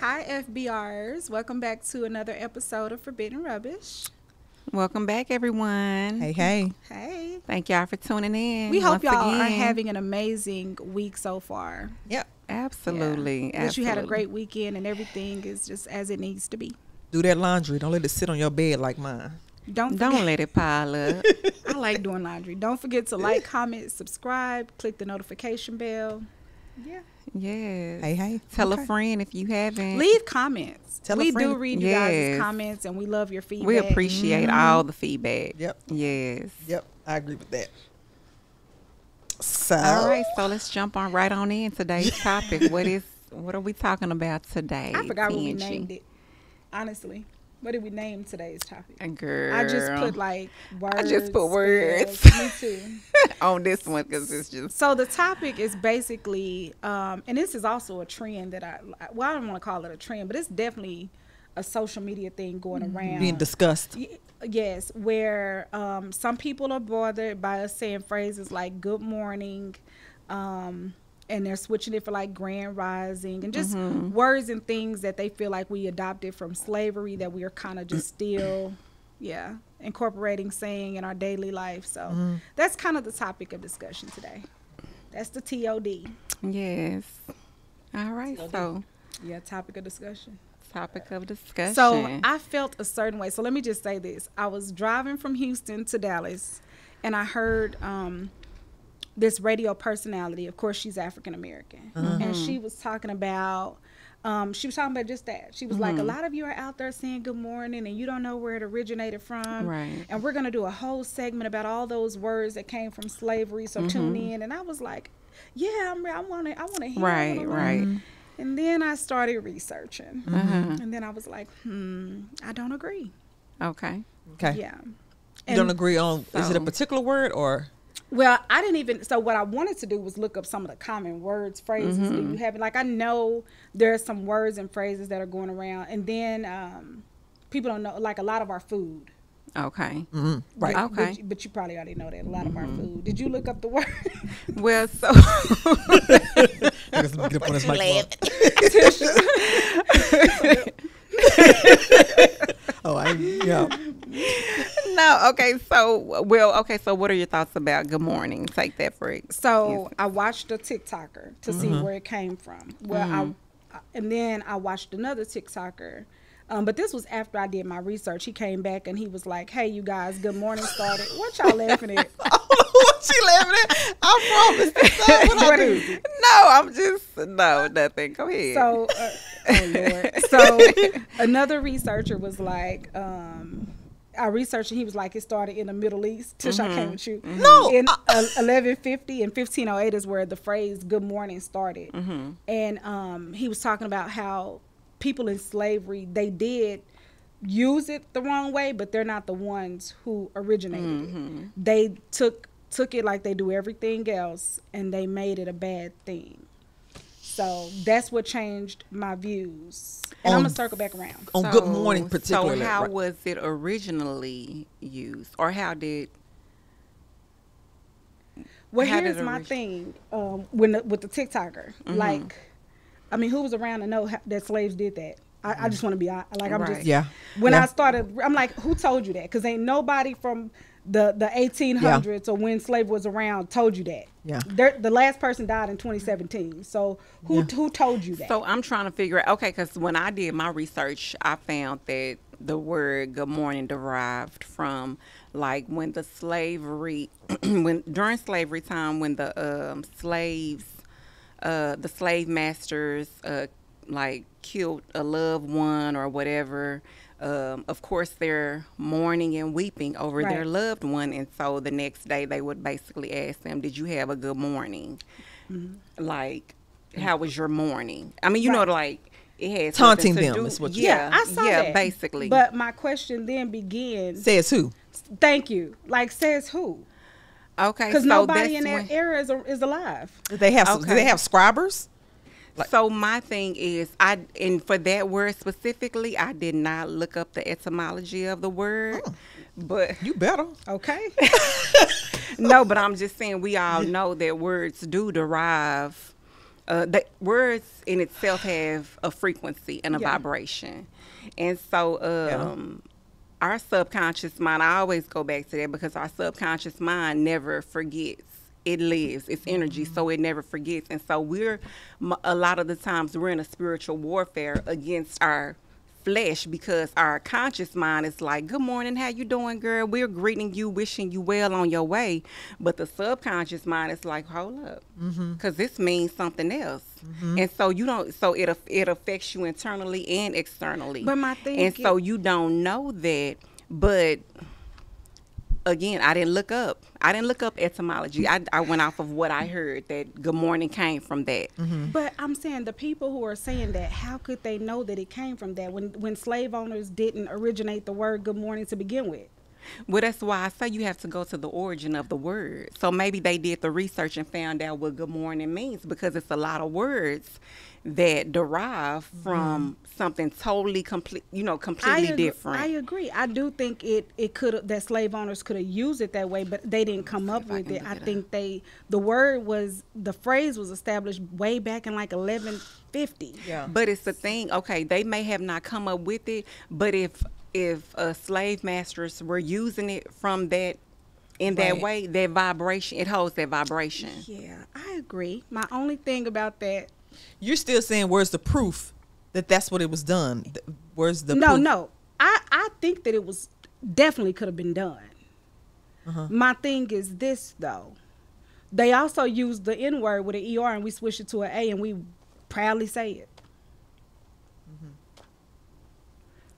Hi FBRs, welcome back to another episode of Forbidden Rubbish. Welcome back, everyone. Hey, hey. Hey. Thank y'all for tuning in. We hope y'all are having an amazing week so far. Yep. Absolutely. Yeah. That you had a great weekend and everything is just as it needs to be. Do that laundry. Don't let it sit on your bed like mine. Don't let it pile up. I like doing laundry. Don't forget to like, comment, subscribe, click the notification bell. Yeah. Yes. Hey, hey. Tell a friend if you haven't. Leave comments. Tell a friend. We do read you guys' comments and we love your feedback. We appreciate all the feedback. Yep. Yes. Yep. I agree with that. So. All right. So let's jump on right on in today's topic. What are we talking about today? I forgot what we named it. Honestly. What did we name today's topic? Girl. I just put like words. I just put words. Me too. On this one because it's just. So the topic is basically, and this is also a trend that I don't want to call it a trend, but it's definitely a social media thing going around. Being discussed. Yes, where some people are bothered by us saying phrases like good morning, and they're switching it for like grand rising and just words and things that they feel like we adopted from slavery that we are kind of just still, incorporating, saying in our daily life. So that's kind of the topic of discussion today. That's the TOD. Yes. All right. TOD. So, yeah, topic of discussion. Topic of discussion. So I felt a certain way. So let me just say this. I was driving from Houston to Dallas and I heard, this radio personality, of course, she's African-American. And she was talking about just that. She was like, a lot of you are out there saying good morning and you don't know where it originated from. Right. And we're going to do a whole segment about all those words that came from slavery. So tune in. And I was like, yeah, I want to hear. Right, right. And then I started researching. And then I was like, I don't agree. Okay. Okay. Yeah. You don't agree on, is it a particular word or? Well, I didn't even, so what I wanted to do was look up some of the common words, phrases that you have. Like, I know there are some words and phrases that are going around. And then people don't know, like, a lot of our food. Okay. Right. Okay. But you probably already know that, a lot of our food. Did you look up the word? Well, so. So what are your thoughts about good morning? Take that break. So I watched a TikToker to see where it came from. Well, and then I watched another TikToker. But this was after I did my research. He came back and he was like, hey, you guys, good morning started. What y'all laughing at? What she laughing at? I promise. Nothing. Go ahead. So, so another researcher was like, I researched and he was like, it started in the Middle East. Tish, I came with you. No. In 1150 and 1508 is where the phrase good morning started. And he was talking about how people in slavery, they did use it the wrong way, but they're not the ones who originated it. They took it like they do everything else, and they made it a bad thing. So that's what changed my views. And I'm going to circle back around. On good morning particularly. So how was it originally used? Or how did... Well, here's my thing with the TikToker. Like... I mean, who was around to know that slaves did that? I just want to be honest. Like, I'm just, I started, I'm like, who told you that? Because ain't nobody from the 1800s or when slavery was around told you that. Yeah. The last person died in 2017. So who told you that? So I'm trying to figure out, okay, because when I did my research, I found that the word good morning derived from like when the slavery, during slavery time, when the slaves, the slave masters like killed a loved one or whatever, of course they're mourning and weeping over their loved one, and so the next day they would basically ask them, did you have a good morning? Like, how was your morning? I mean, you know, like it has taunting them to do, is what you I saw that. Basically, but my question then begins, says who? Thank you. Like, says who? Okay, because so nobody in that era is alive. Do they have scribers? Like, so my thing is, and for that word specifically, I did not look up the etymology of the word. But you better. Okay. No, but I'm just saying we all know that words do derive the words in itself have a frequency and a vibration. And so our subconscious mind, I always go back to that, because our subconscious mind never forgets. It lives. It's energy, so it never forgets. And so we're, a lot of the times, we're in a spiritual warfare against our flesh, because our conscious mind is like, good morning, how you doing, girl? We're greeting you, wishing you well on your way. But the subconscious mind is like, hold up, because this means something else. And so you don't, so it affects you internally and externally. But my thing, and so you don't know that, but... Again, I didn't look up. I didn't look up etymology. I went off of what I heard, that good morning came from that. But I'm saying the people who are saying that, how could they know that it came from that when slave owners didn't originate the word good morning to begin with? Well, that's why I say you have to go to the origin of the word. So maybe they did the research and found out what good morning means, because it's a lot of words that derive from something totally complete, you know, completely different. I agree. I do think it could, that slave owners could have used it that way, but they didn't come up with it. I think the word was, the phrase was established way back in like 1150. Yeah. But it's the thing. Okay, they may have not come up with it, but if slave masters were using it from that, in that way, that vibration, it holds that vibration. Yeah, I agree. My only thing about that, you're still saying, where's the proof that that's what it was done? Where's the proof? No. I think that it was definitely could have been done. My thing is this, though. They also used the N word with an ER, and we switched it to an A, and we proudly say it.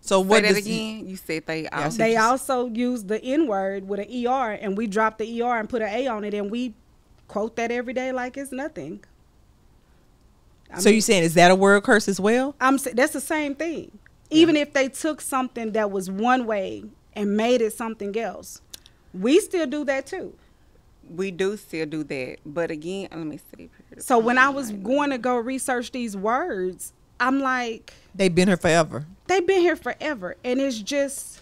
So what is again? You said they also used the N word with an ER, and we dropped the ER and put an A on it, and we quote that every day like it's nothing. I mean, you're saying, is that a word curse as well? That's the same thing. Even if they took something that was one way and made it something else, we still do that too. We do still do that. But again, let me see. So when I was going to go research these words, I'm like, they've been here forever. They've been here forever, and it's just.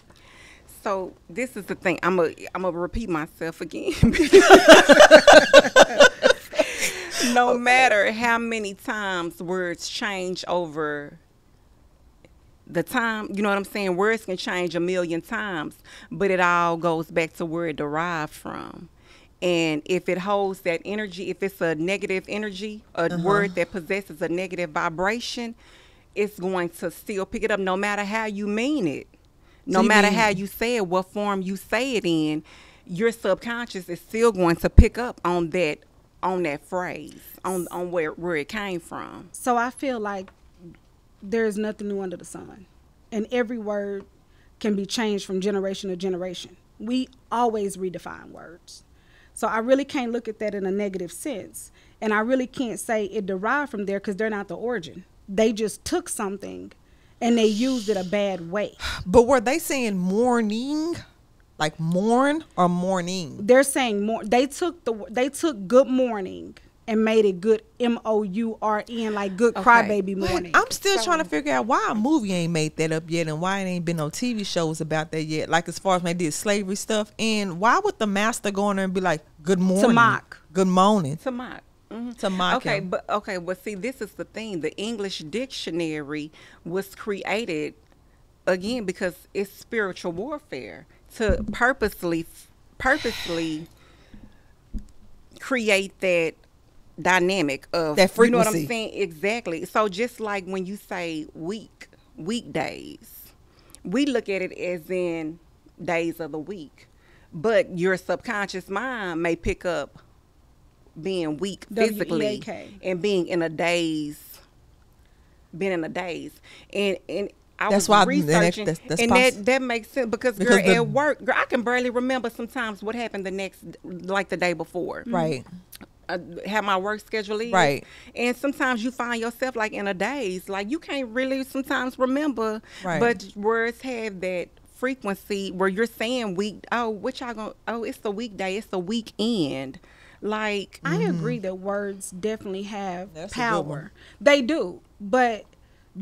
So this is the thing. I'm a repeat myself again. No matter how many times words change over the time, you know what I'm saying? Words can change a million times, but it all goes back to where it derived from. And if it holds that energy, if it's a negative energy, a word that possesses a negative vibration, it's going to still pick it up no matter how you mean it. No matter how you say it, what form you say it in, your subconscious is still going to pick up on that phrase, on where it came from. So I feel like there's nothing new under the sun, and every word can be changed from generation to generation. We always redefine words. So I really can't look at that in a negative sense, and I really can't say it derived from there, because they're not the origin. They just took something and they used it a bad way. But were they saying morning? Like mourn or morning? They're saying more. They took good morning and made it good M-O-U-R-N, like good crybaby morning. I'm still trying to figure out why a movie ain't made that up yet, and why it ain't been no TV shows about that yet. Like as far as they did slavery stuff, and why would the master go in there and be like, good morning? To mock. Good morning. To mock. To mock him. But okay, well see, this is the thing. The English dictionary was created again because it's spiritual warfare. To purposely create that dynamic of that frequency. You know what I'm saying? Exactly. So just like when you say weekdays, we look at it as in days of the week, but your subconscious mind may pick up being weak physically and being in a daze, and I that's why researching, that makes sense because girl, at work, girl, I can barely remember sometimes what happened the next, like the day before. Right. How my work schedule is. Right. And sometimes you find yourself like in a daze, like you can't really sometimes remember. Right. But words have that frequency where you're saying week. Oh, what y'all gonna? Oh, it's the weekday. It's the weekend. Like I agree that words definitely have power. They do, but.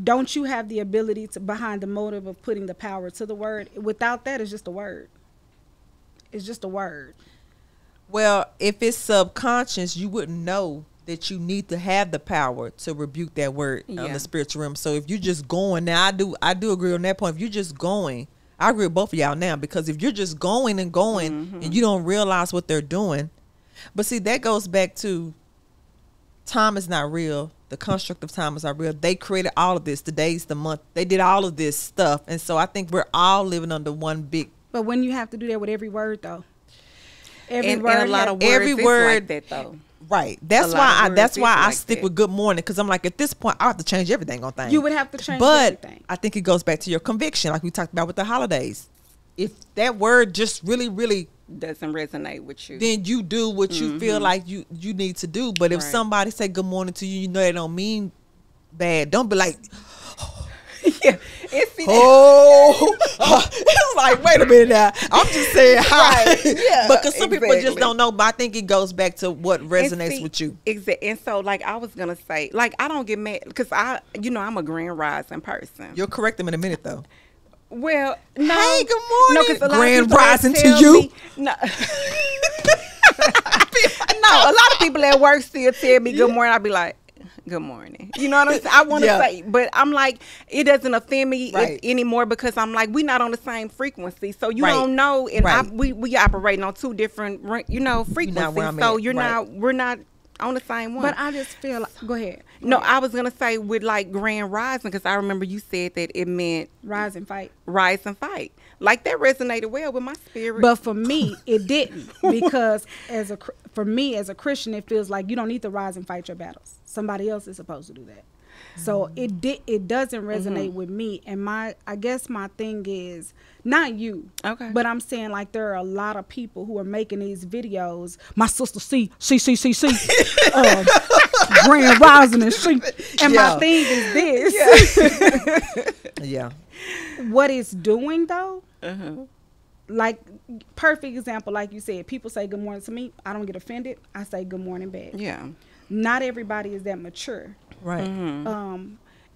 Don't you have the ability to behind the motive of putting the power to the word? Without that, it's just a word. It's just a word. Well, if it's subconscious, you wouldn't know that you need to have the power to rebuke that word on the spiritual realm. So if you're just going, now I do agree on that point. If you're just going, I agree with both of y'all now, because if you're just going and going and you don't realize what they're doing. But see, that goes back to time is not real. The construct of time is not real. They created all of this. The days, the month. They did all of this stuff. And so I think we're all living under one big. But wouldn't you have to do that with every word, though? Every word, a lot of words, it's like that, though. Right. That's why I stick with good morning, because I'm like, at this point I have to change everything on things. You would have to change everything. But I think it goes back to your conviction, like we talked about with the holidays. If that word just really, really doesn't resonate with you, then you do what you feel like you need to do. But if somebody say good morning to you, you know they don't mean bad. Don't be like, it's like, wait a minute now. I'm just saying hi. Because some people just don't know. But I think it goes back to what resonates with you. Exactly. And so, like, I was going to say, like, I don't get mad because I'm a grand rising person. You'll correct them in a minute, though. Well, no. Hey, good morning. No, grand rising to you. No. A lot of people at work still tell me good morning. I'll be like, good morning. You know what I'm saying? I want to say, but I'm like, it doesn't offend me anymore, because I'm like, we're not on the same frequency. So you don't know, and we operating on two different, frequencies. We're not on the same one. But I just feel like, go ahead. No, I was gonna say with like grand rising, because I remember you said that it meant rise and fight. Rise and fight. Like that resonated well with my spirit. But for me, it didn't, because for me as a Christian, it feels like you don't need to rise and fight your battles. Somebody else is supposed to do that. So it doesn't resonate with me. And I guess my thing is not you. Okay. But I'm saying, like, there are a lot of people who are making these videos. My sister C grand rising and she. And my thing is this. What it's doing, though. Like, perfect example, like you said, people say good morning to me. I don't get offended. I say good morning back. Yeah. Not everybody is that mature. Right.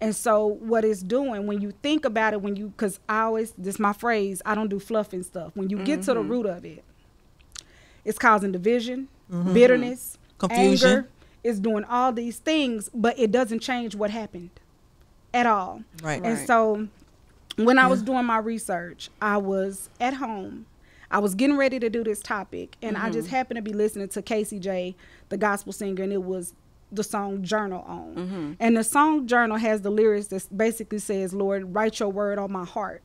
And so what it's doing, when you think about it, because this is my phrase, I don't do fluff and stuff. When you get to the root of it, it's causing division, bitterness, confusion, anger. It's doing all these things, but it doesn't change what happened at all. Right. And so when I was doing my research, I was at home. I was getting ready to do this topic, and I just happened to be listening to Casey J, the gospel singer, and it was the song Journal on. And the song Journal has the lyrics that basically says, Lord, write your word on my heart.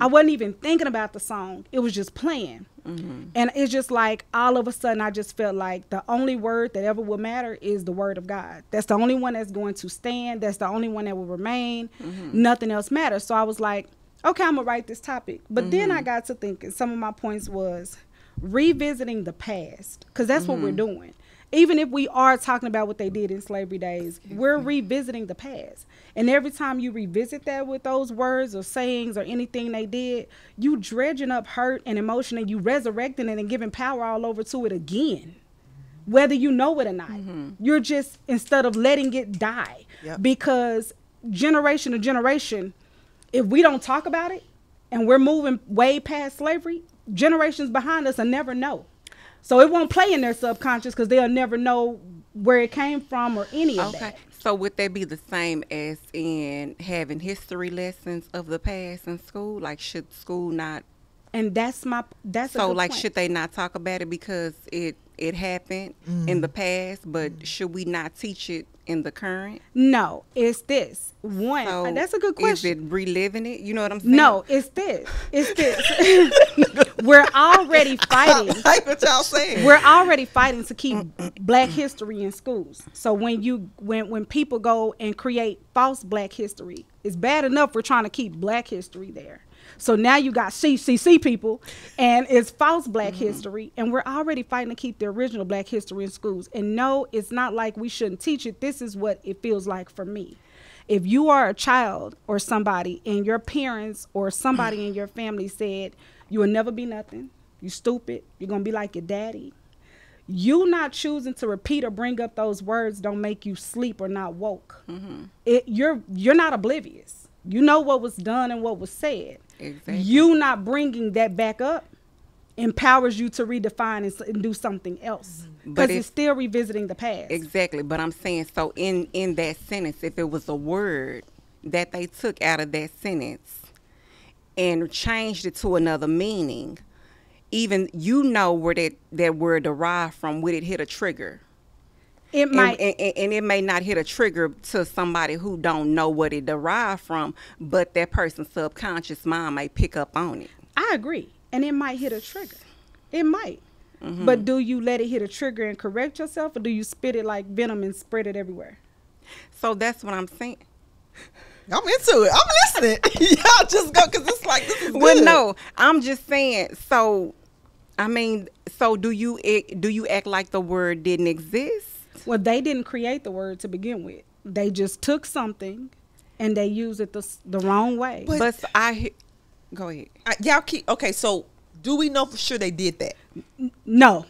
I wasn't even thinking about the song. It was just playing. And it's just like, all of a sudden, I just felt like the only word that ever will matter is the word of God. That's the only one that's going to stand. That's the only one that will remain. Nothing else matters. So I was like, okay, I'm gonna write this topic. But then I got to thinking, some of my points was revisiting the past, because that's what we're doing. Even if we are talking about what they did in slavery days, we're revisiting the past. And every time you revisit that with those words or sayings or anything they did, you dredging up hurt and emotion, and you resurrecting it and giving power all over to it again, whether you know it or not. You're just, instead of letting it die, because generation to generation, if we don't talk about it and we're moving way past slavery, generations behind us will never know. So it won't play in their subconscious, because they'll never know where it came from or any of that. So would that be the same as in having history lessons of the past in school? Like, should school not? And that's so, like, should they not talk about it because it happened in the past, but should we not teach it in the current? No, it's this. One, so that's a good question. Is it reliving it? You know what I'm saying? No, it's this. It's this. We're already fighting. I like what y'all saying. We're already fighting to keep black history in schools. So when people go and create false black history, it's bad enough we're trying to keep black history there. So now you got CCC people, and it's false black history, and we're already fighting to keep the original black history in schools. And no, it's not like we shouldn't teach it. This is what it feels like for me. If you are a child or somebody, and your parents or somebody in your family said, you will never be nothing, you stupid, you're going to be like your daddy, you not choosing to repeat or bring up those words don't make you sleep or not woke. You're not oblivious. You know what was done and what was said. Exactly. You not bringing that back up empowers you to redefine and do something else, because it's still revisiting the past. Exactly. But I'm saying, so in that sentence, if it was a word that they took out of that sentence and changed it to another meaning, even you know where that word derived from, would it hit a trigger? It might, and it may not hit a trigger to somebody who don't know what it derived from, but that person's subconscious mind may pick up on it. I agree, and it might hit a trigger. It might, but do you let it hit a trigger and correct yourself, or do you spit it like venom and spread it everywhere? So that's what I'm saying. I'm into it. I'm listening. Y'all just go, because it's like this is good. Well, no, I'm just saying. So, I mean, so do you act like the word didn't exist? Well, they didn't create the word to begin with. They just took something and they used it the wrong way. But I go ahead. Y'all keep okay. So do we know for sure they did that? No,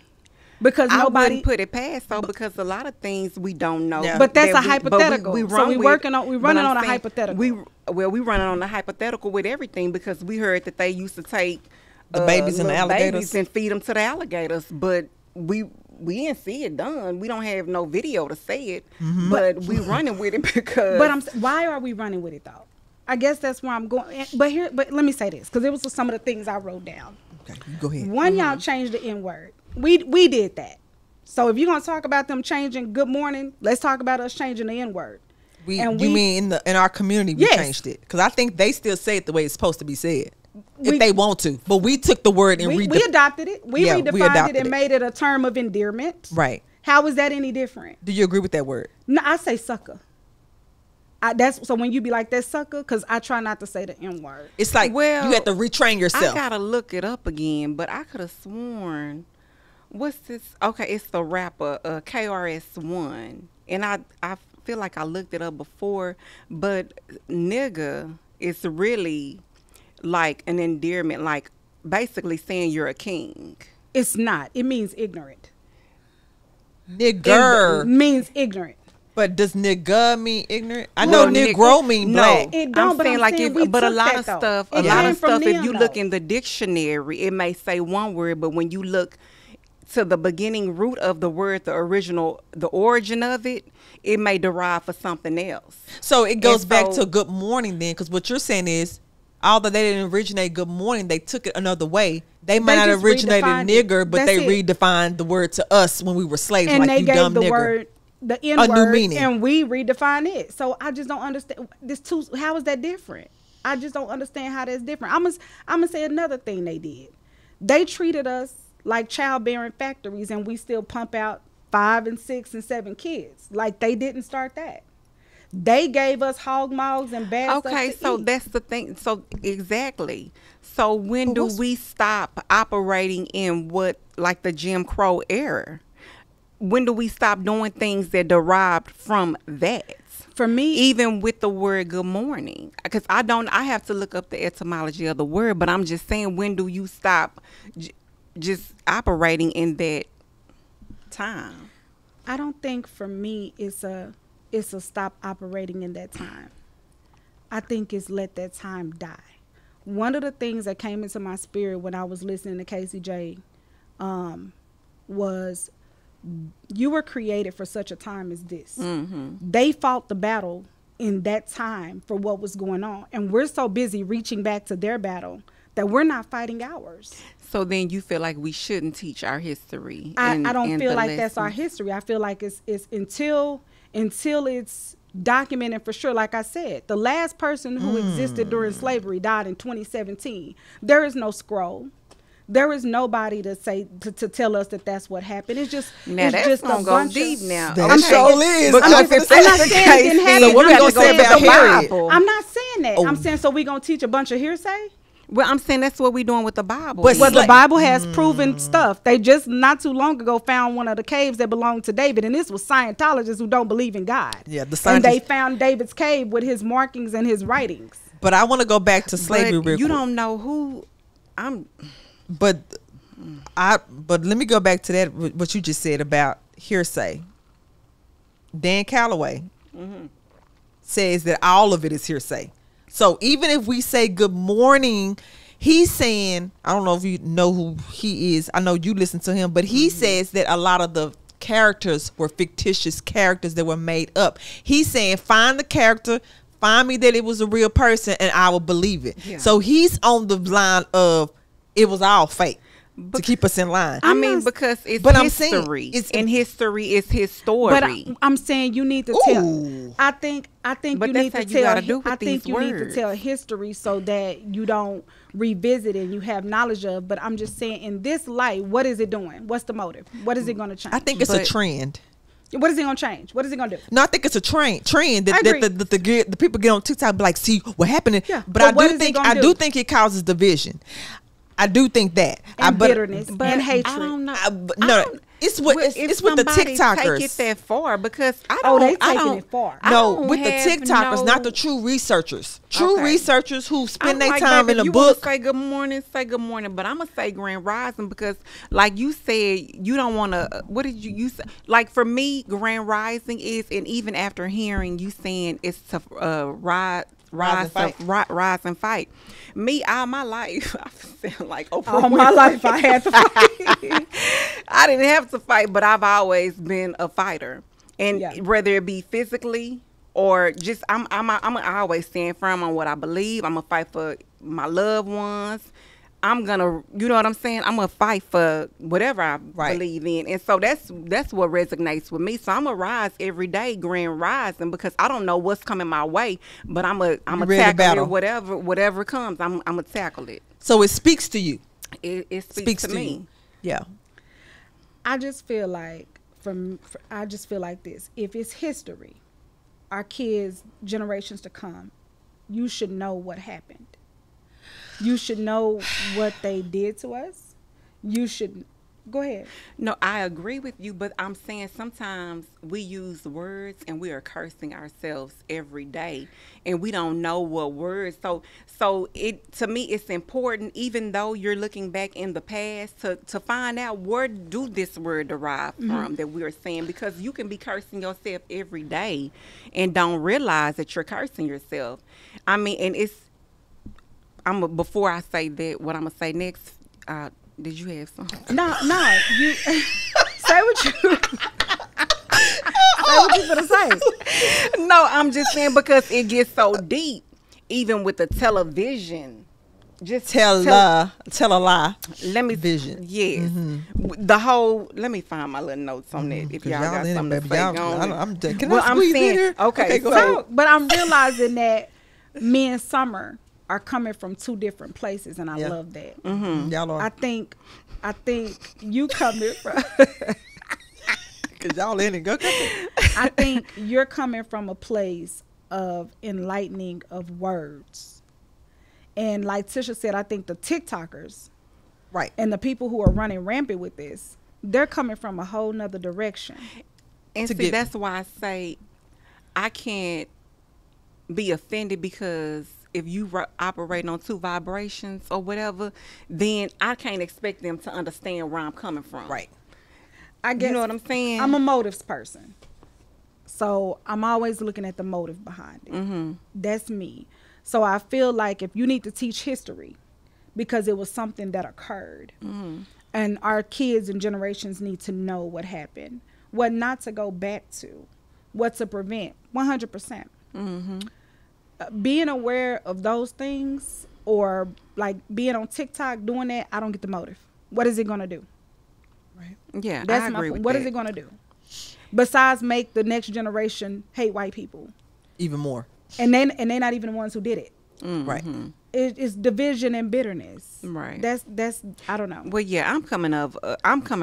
because nobody put it past. So because a lot of things we don't know. No. But that's a hypothetical. We're running on a hypothetical. We're running on a hypothetical with everything, because we heard that they used to take the babies and the alligators and feed them to the alligators, but we didn't see it done. We don't have no video to say it, but we running with it because. But why are we running with it though? I guess that's where I'm going. But let me say this, because it was some of the things I wrote down. Okay, go ahead. One, y'all changed the N word. We did that. So if you're gonna talk about them changing good morning, let's talk about us changing the N word. You mean in our community we changed it, because I think they still say it the way it's supposed to be said. If they want to, but we took the word and we adopted it. We redefined it and made it a term of endearment. Right. How is that any different? Do you agree with that word? No, I say sucker. That's so when you be like that sucker, because I try not to say the N word. It's like, well, you have to retrain yourself. I gotta look it up again, but I could have sworn. What's this? Okay, it's the rapper KRS-One, and I feel like I looked it up before, but nigga is really like an endearment, like basically saying you're a king. It's not. It means ignorant. Nigger means ignorant. But does nigga mean ignorant? I know negro mean black. No, but a lot of stuff, if you look in the dictionary, it may say one word, but when you look to the beginning root of the word, the origin of it, it may derive for something else. So it goes back to good morning then, because what you're saying is, although they didn't originate good morning, they took it another way. They might not originate nigger, but they redefined the word to us when we were slaves. And like, they gave the word the N-word a new meaning, and we redefined it. So I just don't understand this too. How is that different? I just don't understand how that's different. I'm gonna say another thing they did. They treated us like childbearing factories, and we still pump out 5 and 6 and 7 kids. Like, they didn't start that. They gave us hog maws and bad stuff. Okay, so that's the thing. So exactly. So when do we stop operating in like the Jim Crow era? When do we stop doing things that derived from that? For me, even with the word good morning, because I have to look up the etymology of the word, but I'm just saying, when do you stop just operating in that time? I don't think for me it's a stop operating in that time. I think it's let that time die. One of the things that came into my spirit when I was listening to Casey J was, you were created for such a time as this. They fought the battle in that time for what was going on. And we're so busy reaching back to their battle that we're not fighting ours. So then you feel like we shouldn't teach our history. I don't feel like that's our history. I feel like it's until it's documented for sure. Like I said, the last person who existed during slavery died in 2017. There is no scroll. There is nobody to say to tell us that that's what happened. It's just it's just a bunch of deep now. That sure is. I'm not saying that. I'm saying, so we gonna teach a bunch of hearsay. Well, I'm saying that's what we're doing with the Bible. But the Bible has proven stuff. They just not too long ago found one of the caves that belonged to David, and this was Scientologists who don't believe in God. Yeah, the scientists. And they found David's cave with his markings and his writings. But I want to go back to slavery real quick. You don't know who I'm. But let me go back to that, what you just said about hearsay. Dan Calloway says that all of it is hearsay. So even if we say good morning, he's saying, I don't know if you know who he is. I know you listen to him, but he says that a lot of the characters were fictitious characters that were made up. He's saying, find the character, find me that it was a real person, and I will believe it. Yeah. So he's on the line of it was all fake. To keep us in line. I mean, because it's history. And history is his story. But I'm saying you need to tell. I think you need to tell. I think you need to tell history so that you don't revisit and you have knowledge of. But I'm just saying, in this light, what is it doing? What's the motive? What is it going to change? I think it's a trend. What is it going to change? What is it going to do? No, I think it's a trend that the people get on TikTok be like, see what happened. Yeah. But I do think it causes division. I do think that. And bitterness and hatred. I don't know. It's with the TikTokers. Take it that far because I don't. Oh, they taking it far. No, with the TikTokers, not the true researchers. True researchers who spend their time in a book. Say good morning, but I'm gonna say grand rising because, like you said, you don't want to. What did you say? Like for me, grand rising is, and even after hearing you saying it's to rise and fight. Me, all my life, I feel like Oprah. All my life, I had to fight. I didn't have to fight, but I've always been a fighter, and whether it be physically or just, I always stand firm on what I believe. I'm gonna fight for my loved ones. I'm gonna, you know what I'm saying? I'm gonna fight for whatever I believe in, and so that's what resonates with me. So I'm gonna rise every day, grand rising, because I don't know what's coming my way, but I'm gonna tackle it, whatever comes. I'm gonna tackle it. So it speaks to you. It speaks to me. Yeah. I just feel like this. If it's history, our kids, generations to come, you should know what happened. You should know what they did to us. You should go ahead. No, I agree with you, but I'm saying sometimes we use words and we are cursing ourselves every day, and we don't know what words. So it, to me, it's important, even though you're looking back in the past, to find out where do this word derive from that we are saying, because you can be cursing yourself every day and don't realize that you're cursing yourself. I mean, and it's. Before I say that, what I'm gonna say next? Did you have something? No. You say what you. Say what you gonna say? No, I'm just saying because it gets so deep, even with the television. Just tell a lie. Let me vision. Yes, the whole. Let me find my little notes on that. If y'all got something to say, I'm saying, okay, but I'm realizing that me and Summer are coming from two different places, and I love that. Y'all are. I think you coming from. Cause y'all in it, go. I think you're coming from a place of enlightening of words, and like Tisha said, I think the TikTokers, and the people who are running rampant with this, they're coming from a whole nother direction. And see, that's why I say I can't be offended because. If you operating on two vibrations or whatever, then I can't expect them to understand where I'm coming from. Right. I guess, you know what I'm saying? I'm a motives person. So I'm always looking at the motive behind it. That's me. So I feel like if you need to teach history because it was something that occurred and our kids and generations need to know what happened, what not to go back to, what to prevent, 100%. Being aware of those things or like being on TikTok doing that, I don't get the motive. What is it going to do? Right. Yeah, that's I agree with that. What is it going to do? Besides make the next generation hate white people. Even more. And they're not even the ones who did it. Right. It's division and bitterness. Right. That's I don't know. Well, yeah, I'm coming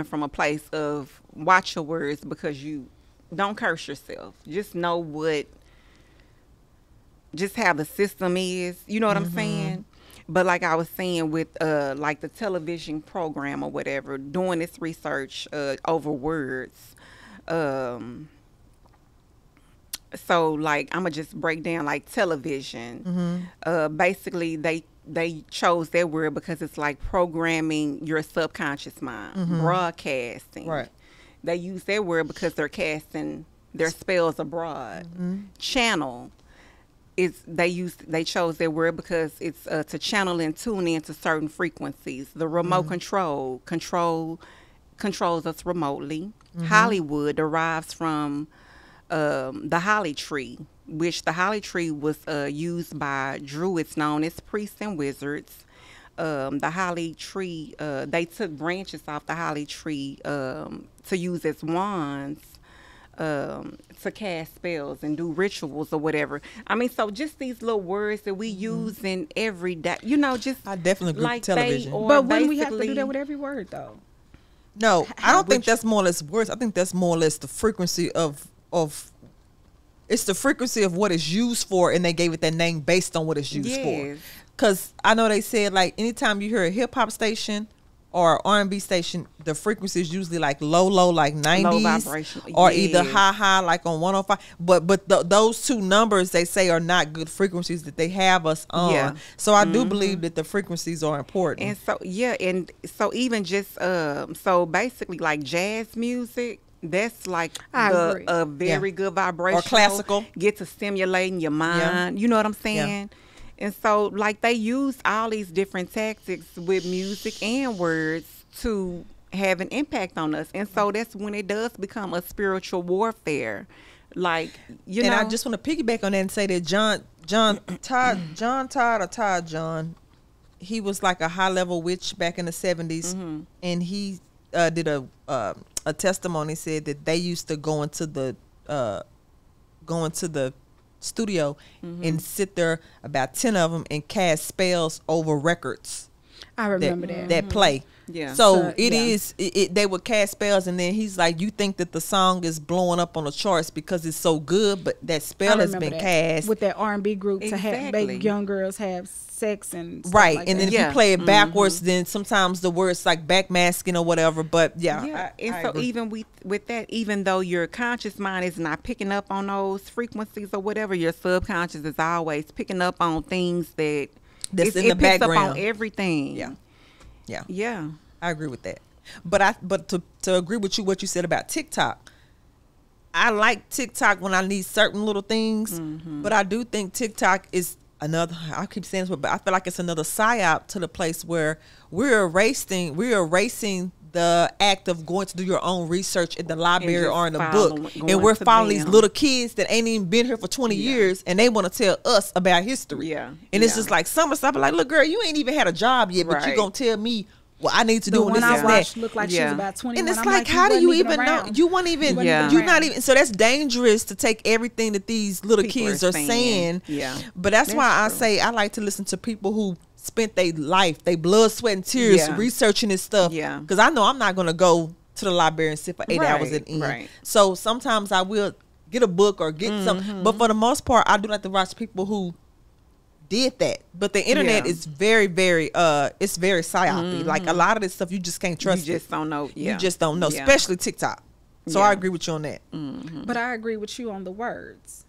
from a place of watch your words because you don't curse yourself. Just know what. Just how the system is, you know what I'm saying? But like I was saying with like the television program or whatever, doing this research over words. So like I'm gonna just break down like television. Basically they chose that word because it's like programming your subconscious mind, broadcasting. Right. They use that word because they're casting their spells abroad. Channel. they chose that word because it's to channel and tune into certain frequencies. The remote controls us remotely. Hollywood derives from the holly tree, which the holly tree was used by druids known as priests and wizards. The holly tree, they took branches off the holly tree to use as wands, to cast spells and do rituals or whatever. I mean, so just these little words that we use in every day, you know, just I definitely agree like television. But when we have to do that with every word, though. No, I don't think that's more or less words. I think that's more or less the frequency of it's the frequency of what it's used for, and they gave it that name based on what it's used for. Because I know they said, like, anytime you hear a hip-hop station or R&B station, the frequency is usually like low, like 90s, low or either high, like on 105. But those two numbers they say are not good frequencies that they have us on. Yeah. So I do believe that the frequencies are important. And so even just so basically like jazz music. That's like a very good vibration. Or classical. Get to stimulating your mind. Yeah. You know what I'm saying? Yeah. And so, like, they use all these different tactics with music and words to have an impact on us. And so that's when it does become a spiritual warfare. Like, you know. And I just want to piggyback on that and say that John Todd, he was like a high-level witch back in the 70s. And he did a testimony, said that they used to go into the studio and sit there, about 10 of them, and cast spells over records. I remember that play. Yeah. So they would cast spells, and then he's like, you think that the song is blowing up on the charts because it's so good, but that spell has been cast. With that R&B group to have make young girls have sex and stuff like and then if you play it backwards, then sometimes the words like backmasking or whatever. But I agree. Even with that, even though your conscious mind is not picking up on those frequencies or whatever, your subconscious is always picking up on things that it picks up on everything. Yeah, I agree with that. But to agree with you, what you said about TikTok. I like TikTok when I need certain little things, but I do think TikTok is another. I keep saying this, but I feel like it's another psyop to the place where we're erasing the act of going to do your own research at the library or in a book, and we're following these little kids that ain't even been here for 20 years, and they want to tell us about history. And it's just like some stuff. Like, look, girl, you ain't even had a job yet, but you gonna tell me what I need to do. When I watched, looked like she was about 20, and it's like, how do you even know? You won't even. You're not even. So that's dangerous to take everything that these little kids are saying. But that's why I say I like to listen to people who spent their life, their blood, sweat, and tears researching this stuff. Because I know I'm not going to go to the library and sit for 8 hours at the end. So sometimes I will get a book or get something. But for the most part, I do like to watch people who did that. But the internet is very, very, it's very psyopy. Like, a lot of this stuff, you just can't trust. You just don't know. You just don't know, especially TikTok. So I agree with you on that. But I agree with you on the words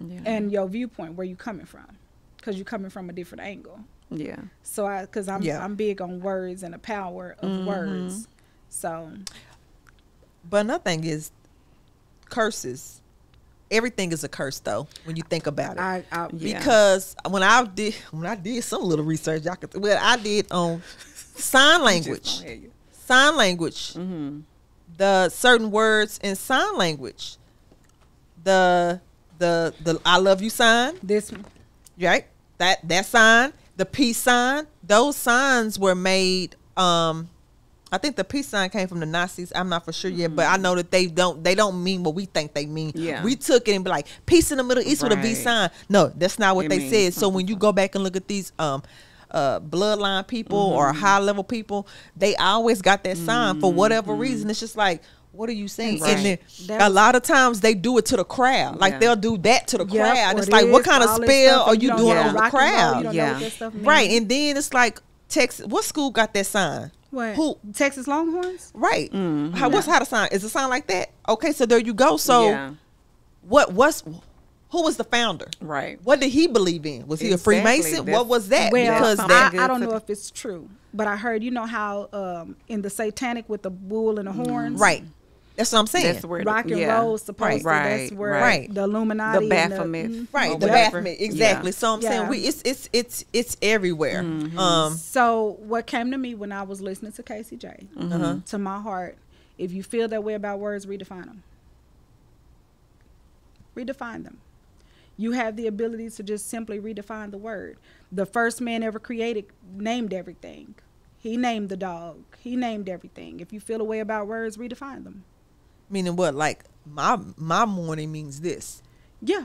and your viewpoint, where you coming from. Because you're coming from a different angle. So I'm big on words and the power of words. So, but another thing is curses. Everything is a curse, though, when you think about it. Because when I did some little research, I did on sign language. Sign language. The certain words in sign language. The I love you sign. This one. Right? That sign, the peace sign, those signs were made. I think the peace sign came from the Nazis. I'm not for sure yet, but I know that they don't mean what we think they mean. We took it and be like, peace in the Middle East with a V sign. No, that's not what they said. So when you go back and look at these bloodline people or high level people, they always got that sign for whatever reason. It's just like, what are you saying? And then a lot of times they do it to the crowd. Like, they'll do that to the crowd. It's like, what kind of spell are you doing on the crowd? Right. And then it's like, Texas, what school got that sign? What? Who? Texas Longhorns? Right. How the sign? Is the sign like that? Okay, so there you go. So who was the founder? Right. What did he believe in? Was he a Freemason? What was that? Well, because I don't know if it's true, but I heard, you know how in the satanic with the bull and the horns? Right. That's what I'm saying. That's where rock and roll is supposed to. That's where the Illuminati, the Baphomet, the Baphomet, exactly. So I'm saying it's everywhere. Mm-hmm. So what came to me when I was listening to Casey J, to my heart, if you feel that way about words, redefine them. Redefine them. You have the ability to just simply redefine the word. The first man ever created named everything. He named the dog. He named everything. If you feel a way about words, redefine them. Meaning what? Like my morning means this. Yeah.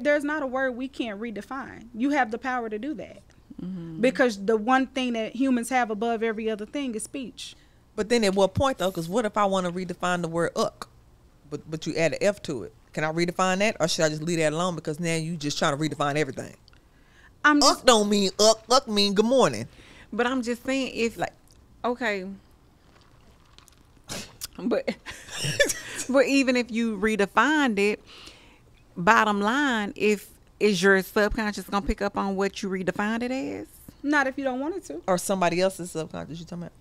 There's not a word we can't redefine. You have the power to do that. Mm-hmm. Because the one thing that humans have above every other thing is speech. But then at what point though? Because what if I want to redefine the word "uck," but you add an F to it? Can I redefine that, or should I just leave that alone? Because now you just trying to redefine everything. Uck don't mean uck. Uck mean good morning. But I'm just saying, if like, okay, but even if you redefined it, bottom line, is your subconscious gonna pick up on what you redefined it as? Not if you don't want it to. Or somebody else's subconscious. You talking about?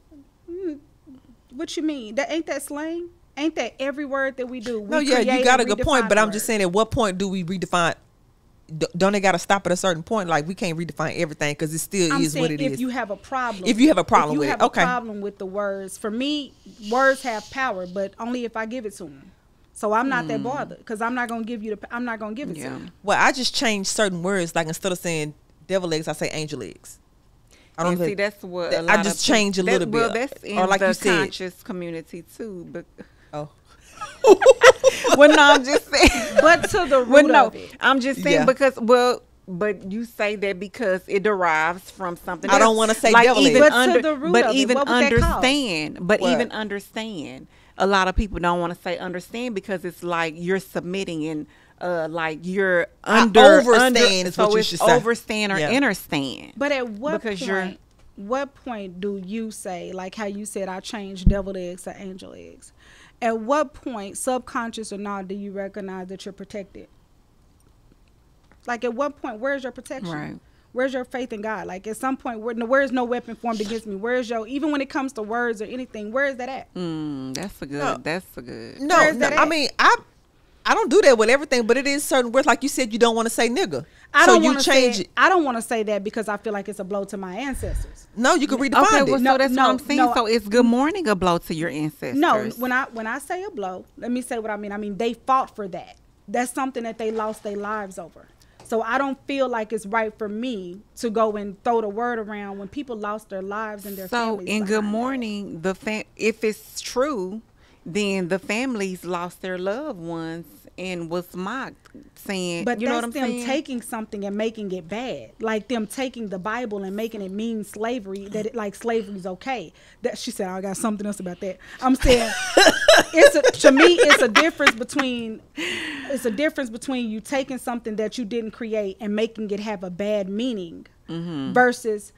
What you mean? That ain't that slang? Ain't that every word that we do? No, yeah, you got a good point, but I'm just saying, at what point do we redefine? Don't they got to stop at a certain point? Like, we can't redefine everything because it still is what it is. If you have a problem, if you have a problem with the words, for me, words have power, but only if I give it to them. So I'm not that bothered because I'm not gonna give you the. I'm not gonna give it to them. Well, I just changed certain words. Like instead of saying devil eggs, I say angel eggs. I don't see. That's what I just change a little bit. Well, that's in the conscious community too, but. Oh. Well, no, I'm just saying. But to the root of it. I'm just saying because, well, but you say that because it derives from something. I don't want to say like devil even under, to the root but of even it. Understand. But what? Even understand. A lot of people don't want to say understand because it's like you're submitting and like you're understand is what you should say. Overstand or understand. But at what point? What point do you say, like how you said, I changed deviled eggs to angel eggs? At what point, subconscious or not, do you recognize that you're protected? Like, at what point, where's your protection? Right. Where's your faith in God? Like, at some point, where's no weapon formed against me? Where's your, even when it comes to words or anything, where is that at? That's a good, that's a good. No, I mean, I don't do that with everything, but it is certain words. Like you said, you don't want to say nigga. I don't want to change it. I don't want to say that because I feel like it's a blow to my ancestors. No, you can redefine it. Well, no, that's what I'm saying. So is good morning a blow to your ancestors? No, when I say a blow, let me say what I mean. I mean, they fought for that. That's something that they lost their lives over. So I don't feel like it's right for me to go and throw the word around when people lost their lives and their families. So in good morning, if it's true, then the families lost their loved ones and was mocked, saying, but you know what I'm saying? But that's them taking something and making it bad. Like them taking the Bible and making it mean slavery, that it, like slavery's okay. That she said, I got something else about that. I'm saying, to me, it's a difference between you taking something that you didn't create and making it have a bad meaning versus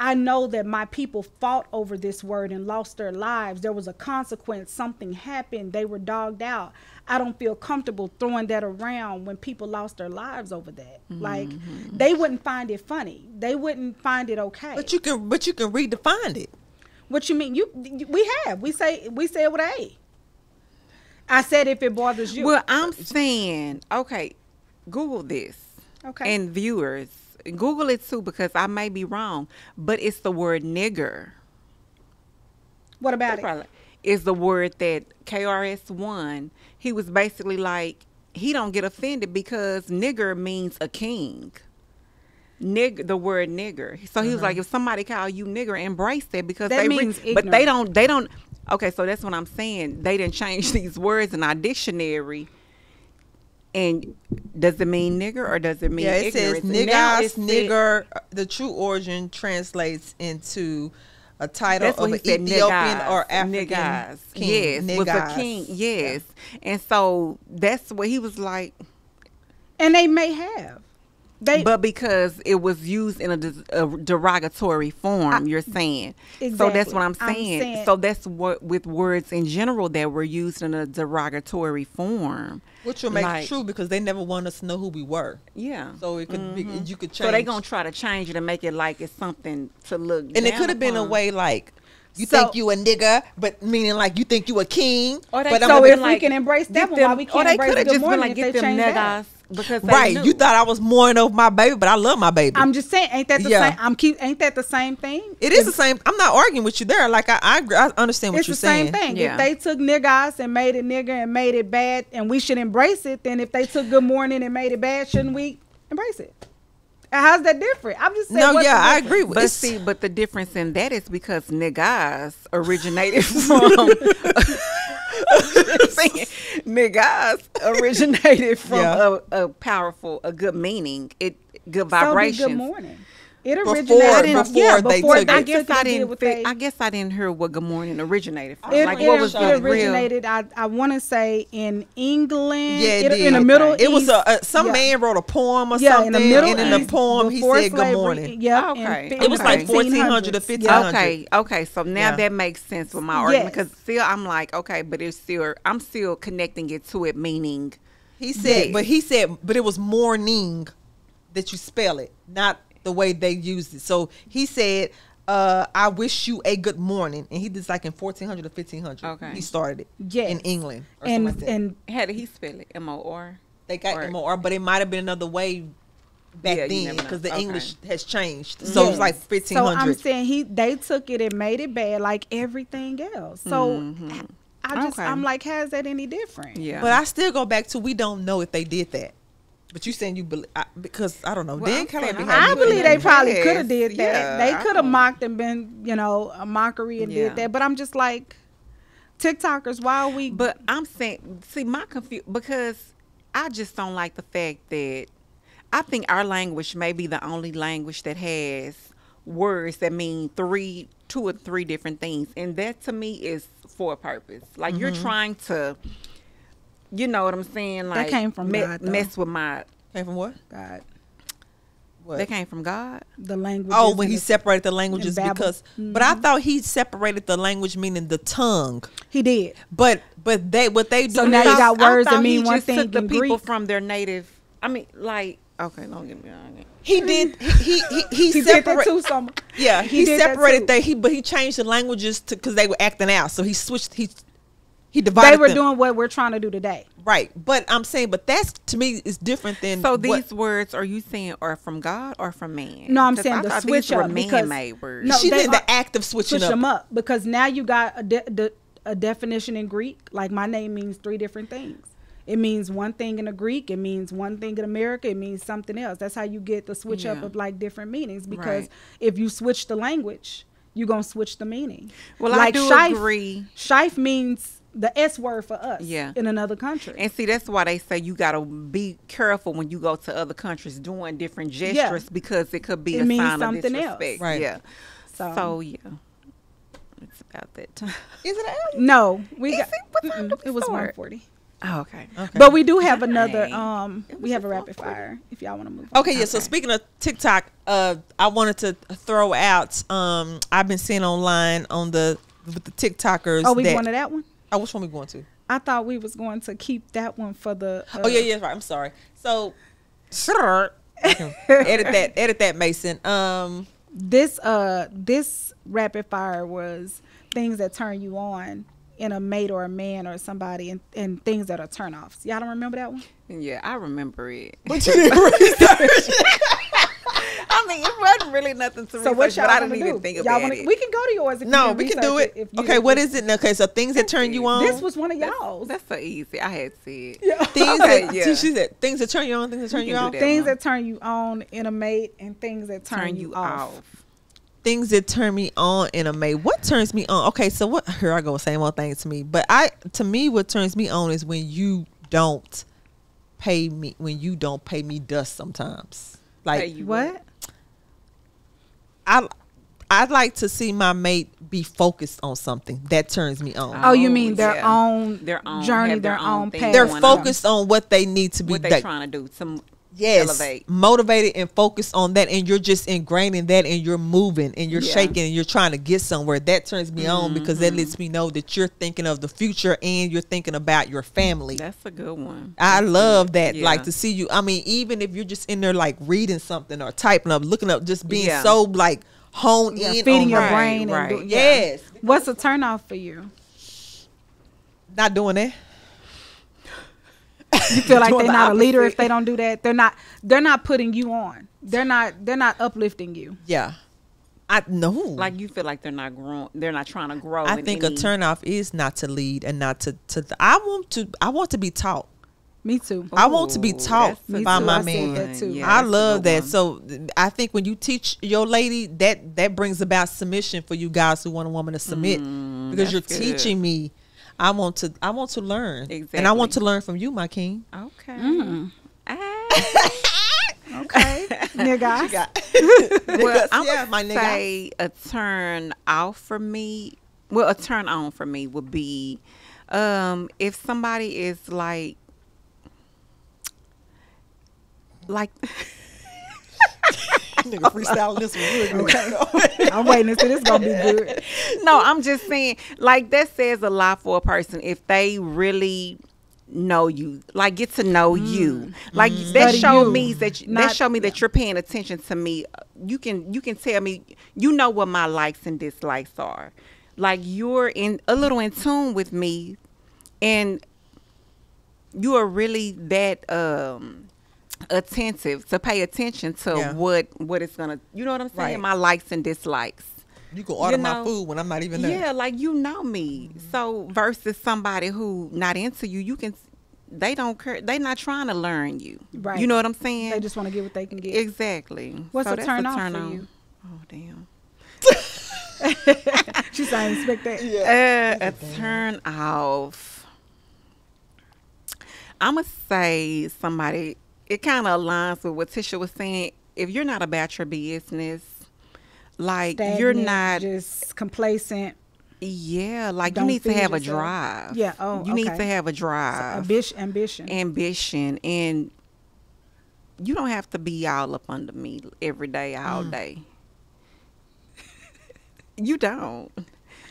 I know that my people fought over this word and lost their lives. There was a consequence. Something happened. They were dogged out. I don't feel comfortable throwing that around when people lost their lives over that. Like they wouldn't find it funny. They wouldn't find it okay. But you can redefine it. What you mean? We say it with an A. I said if it bothers you. Well, I'm saying, okay, Google this. Okay. And viewers, Google it too, because I may be wrong, but it's the word nigger. What about it? It's the word that KRS-One, he was basically like, he don't get offended because nigger means a king. The word nigger. So he was like, if somebody call you nigger, embrace that because that means ignorant. But they don't. Okay, so that's what I'm saying. They didn't change these words in our dictionary. And does it mean nigger or does it mean ignorance? Yeah, it says nigger. The true origin translates into a title of an Ethiopian or African king. Yes, was a king. Yes, and so that's what he was like. And they may have, but because it was used in a derogatory form, you're saying. Exactly. So that's what I'm saying. So that's what with words in general that were used in a derogatory form. Which will make it true because they never want us to know who we were. Yeah. So it could be, you could change. So they're going to try to change it and make it like it's something to look down upon. And it could have been a way like You think you a nigga, but meaning like you think you a king. Or they, but so if like, we can embrace that one, why we can't embrace the good morning like, get them niggas. Because right, knew. You thought I was mourning over my baby, but I love my baby. I'm just saying, ain't that the same? Ain't that the same thing? It is the same. I'm not arguing with you there. Like I understand what you're saying. It's the same thing. Yeah. If they took niggas and made it nigger and made it bad, and we should embrace it, then if they took good morning and made it bad, shouldn't we embrace it? How's that different? I'm just saying. No, yeah, I agree with. But see, but the difference in that is because niggas originated from. Niggas originated from a powerful, a good meaning, good vibrations. So good morning. It originated I guess I didn't hear what good morning originated from. It originated, I want to say, in England. Yeah, it did. In the Middle East. It was some man wrote a poem or something, and in the poem he said good morning. Yeah, okay. It was like 1400 to 1500. Okay, okay. So now that makes sense with my argument, because still I'm like, okay, but it's still, I'm still connecting it to it, meaning. He said, but he said, but it was morning that you spell it, not the way they used it. So he said, I wish you a good morning. And he did like in 1400 to 1500. Okay. He started it in England. Or and, like that. And how did he spell it? M-O-R? They got M-O-R, but it might have been another way back then, because the English has changed. So it was like 1500. So I'm saying they took it and made it bad like everything else. So I just, I'm like, how is that any different? Yeah. But I still go back to, we don't know if they did that. But you saying you believe, because I don't know. Well, I believe they probably could have did that. They could have mocked and been, you know, a mockery and did that. But I'm just like, TikTokers, why are we? But I'm saying, see, my confusion, because I just don't like the fact that I think our language may be the only language that has words that mean two or three different things. And that to me is for a purpose. Like you're trying to, you know what I'm saying? Like, that came from God, mess with my. Came from what? God. What? That came from God? The language. Oh, when he separated the languages because. But I thought he separated the language, meaning the tongue. He did. But they what they do. So now you got words that mean one thing. He just took the people from their native. I mean, like. Okay, don't get me wrong. He did. He separated. Yeah, he separated that. But he changed the languages to because they were acting out. So he switched. He divided. They were doing what we're trying to do today, right? But I'm saying, but that's to me is different than. So these words, are you saying, are from God or from man? No, I'm saying the switch up man-made words. No, she did the act of switching up. Them up because now you got a definition in Greek. Like my name means three different things. It means one thing in the Greek. It means one thing in America. It means something else. That's how you get the switch up of like different meanings. Because if you switch the language, you're gonna switch the meaning. Well, like I do agree. Shaif means. The S word for us in another country. And see, that's why they say you got to be careful when you go to other countries doing different gestures because it could be a sign of disrespect. Right. Yeah. So, yeah. It's about that time. Is it an hour? No. It was 1:40. Oh, okay. But we do have another, we have a rapid fire if y'all want to move on. Okay, yeah, so speaking of TikTok, I wanted to throw out, I've been seeing online on with the TikTokers. Oh, we wanted that one? Oh, which one we going to? I thought we was going to keep that one for the. Oh yeah, right. I'm sorry. So, edit that, Mason. This rapid fire was things that turn you on in a mate or a man or somebody, and things that are turnoffs. Y'all don't remember that one? Yeah, I remember it. But you didn't research. I mean, it wasn't really nothing to research, but I didn't even think about it. We can go to yours. No, we can do it. Okay, what is it? Okay, so things that turn you on. This was one of y'all's. That's so easy. I had said. Yeah. Things that turn you on, things that turn you off. Things that turn you on in a mate and things that turn you off. Things that turn me on in a mate. What turns me on? Okay, so what? Here I go, same old thing to me. But to me, what turns me on is when you don't pay me. When you don't pay me dust sometimes. Like what? I'd like to see my mate be focused on something that turns me on. Oh, you mean their own journey, their own path. They're focused on what they need to be. What they're trying to do. Elevate. Motivated and focused on that. And you're just ingraining that and you're moving and you're shaking and you're trying to get somewhere. That turns me on because that lets me know that you're thinking of the future and you're thinking about your family. That's a good one. I love that. Yeah. Like to see you. I mean, even if you're just in there like reading something or typing up, looking up, just being so like hone in feeding on your brain. Right. And yes. What's a turnoff for you? Not doing that. You feel like they're not a leader if they don't do that. They're not putting you on. They're not uplifting you. Yeah. I know. Like you feel like they're not growing. They're not trying to grow. I think a turnoff is not to lead and not to. I want to be taught. Me too. Ooh, I want to be taught by my man. Yeah, I love that. So I think when you teach your lady, that brings about submission for you guys who want a woman to submit, because you're teaching me. I want to learn, exactly. And I want to learn from you, my king. Okay. Mm. Okay, nigga. Well, I would say a turn off for me. Well, a turn on for me would be if somebody is like. Nigga freestyling this one. Okay. I'm waiting until this is gonna be good. No, I'm just saying, like, that says a lot for a person if they really know you, like, get to know you, like that show me that you're paying attention to me. You can tell me, you know, what my likes and dislikes are. Like, you're a little in tune with me, and you are really that attentive to pay attention to what it's gonna, you know what I'm saying, my likes and dislikes. You can order my food when I'm not even there. Yeah, like, you know me. So versus somebody who not into you, they don't care. They not trying to learn you. Right. You know what I'm saying? They just want to get what they can get. Exactly. What's a turn off for you? Oh, damn. She said, I didn't expect that. Yeah. A turn off. I'm going to say somebody, it kind of aligns with what Tisha was saying. If you're not about your business, like, stagnant, you're not just complacent. Yeah, like, you need to have a drive. Yeah, you need to have a drive. So ambition, and you don't have to be all up under me every day, all day. You don't.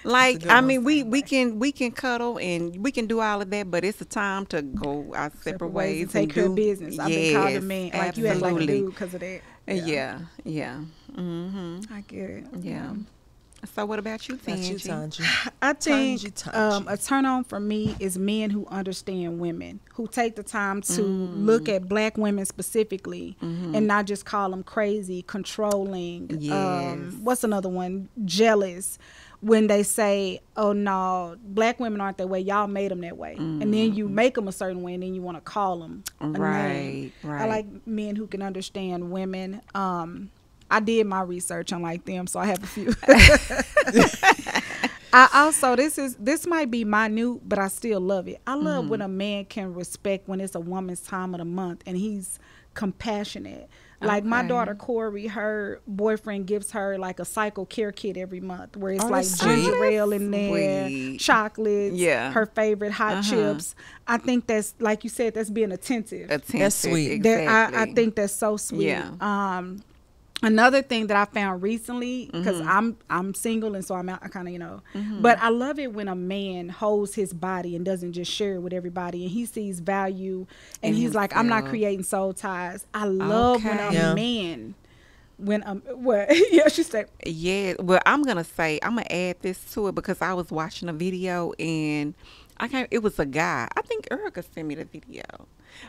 Like, I mean, we can cuddle and we can do all of that, but it's a time to go our separate ways and take care of business. Yes, I've been called a man. Like, you had like a dude because of that. Yeah. Mm-hmm. I get it. Yeah. So what about you, Tangie? I think a turn on for me is men who understand women, who take the time to look at Black women specifically and not just call them crazy, controlling. Yes. What's another one? Jealous. When they say, oh, no, Black women aren't that way. Y'all made them that way. And then you make them a certain way, and then you want to call them a name. Right. I like men who can understand women. I did my research on like them, so I have a few. I also, this might be minute, but I still love it. I love when a man can respect when it's a woman's time of the month, and he's compassionate. Like, my daughter Corey, her boyfriend gives her like a cycle care kit every month where it's like ginger ale in there, chocolates, her favorite hot chips. I think that's, like you said, that's being attentive. That's sweet. Exactly. I think that's so sweet. Yeah. Another thing that I found recently, because I'm single and so I'm out, I kind of, you know, but I love it when a man holds his body and doesn't just share it with everybody, and he sees value and he's like, I'm not creating soul ties. I love when a man, well, I'm gonna say, I'm gonna add this to it because I was watching a video and it was a guy. I think Erica sent me the video,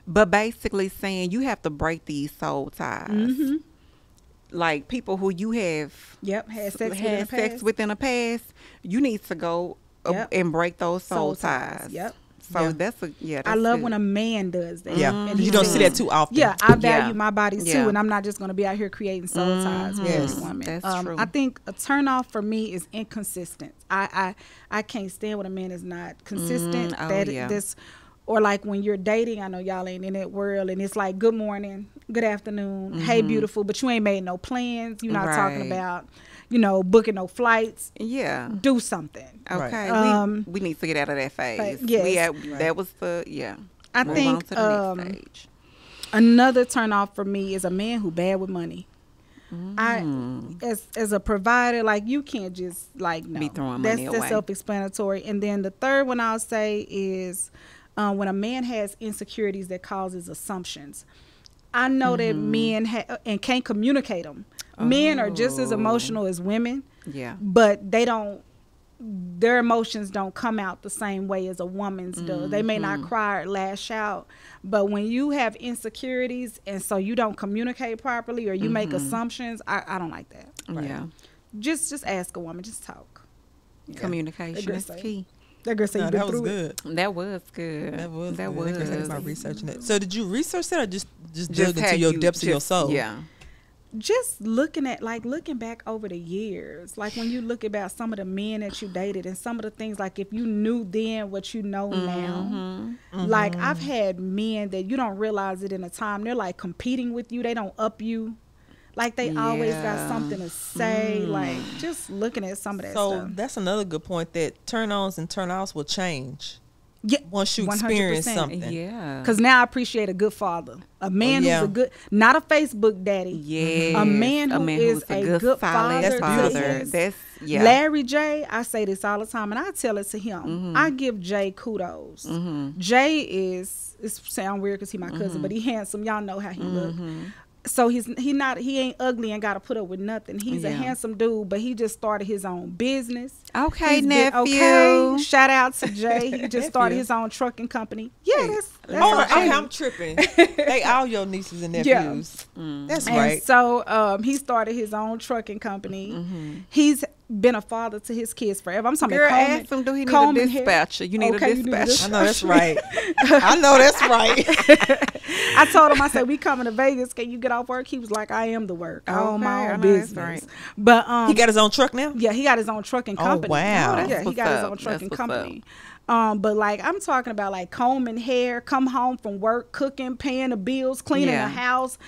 but basically saying you have to break these soul ties. Like, people who you have had sex with in the past, you need to go and break those soul ties. So that's a that's I love when a man does that. Yeah, and you don't see that too often. Yeah, I value my body too, and I'm not just going to be out here creating soul ties with every woman. That's true. I think a turn off for me is inconsistent. I can't stand when a man is not consistent. Or like when you're dating, I know y'all ain't in that world, and it's like, good morning, good afternoon, hey beautiful, but you ain't made no plans. You're not talking about, you know, booking no flights. Yeah. Do something. Okay. We need to get out of that phase. I think another turn off for me is a man who bad with money. As a provider, like, you can't just like be throwing money away. That's self-explanatory. And then the third one I'll say is when a man has insecurities that causes assumptions. I know that men can't communicate them. Men are just as emotional as women. Yeah. But they don't, their emotions don't come out the same way as a woman's does. They may not cry or lash out, but when you have insecurities and so you don't communicate properly or you make assumptions, I don't like that. Right? Yeah. Just ask a woman, just talk. Yeah. Communication is key. That was good. So did you research that or just dug into your depths of your soul? Yeah. Just looking at, like, looking back over the years, like when you look about some of the men that you dated and some of the things, like if you knew then what you know now, like I've had men that you don't realize it in a time, they're like competing with you, they don't up you. Like they always got something to say. Like just looking at some of that stuff. So that's another good point, that turn-ons and turn-offs will change. Yeah, once you experience 100%. Something. Yeah, because now I appreciate a good father, a man who's a good, not a Facebook daddy. Yeah, a man who is a good father. That's beautiful. That's Larry J. I say this all the time, and I tell it to him. I give Jay kudos. Jay is, it sounds weird because he's my cousin, but he handsome. Y'all know how he look. So he ain't ugly and got to put up with nothing. He's a handsome dude, but he just started his own business. Okay, nephew. Shout out to Jay. He just started his own trucking company. Yeah, that's okay, I'm tripping. They all your nieces and nephews. Yeah. That's right. And so he started his own trucking company. He's been a father to his kids forever. I'm talking about Coleman. Ask him, do he need a dispatcher? You need a dispatcher. I know that's right. I know that's right. I told him, I said, we coming to Vegas. Can you get off work? He was like, I am the work. I own my own business. Right. But he got his own truck now? Yeah, he got his own trucking company. Oh, wow. Yeah, he got his own trucking company. But like I'm talking about, like combing hair, come home from work, cooking, paying the bills, cleaning the house.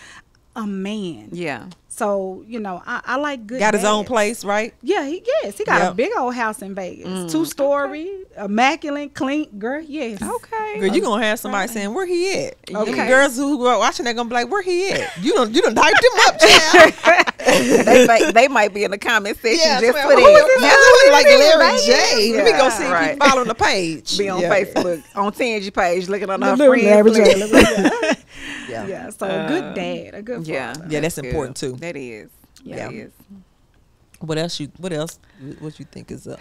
A man. Yeah. So, you know, I like good Got dads. His own place, right? Yeah, he got a big old house in Vegas. Two-story, immaculate, clean. Girl, okay. Girl, you're going to have somebody saying, where he at? Okay. The girls who are watching, they're going to be like, where he at? You done hyped him up, child. they might be in the comment section just for that. Like Larry J. Let me go see if you following the page. Be on Facebook, on Tangie page, looking on her friends. So a good dad, a good father. Yeah, that's important too. That is. Yeah. That is. What else you think is a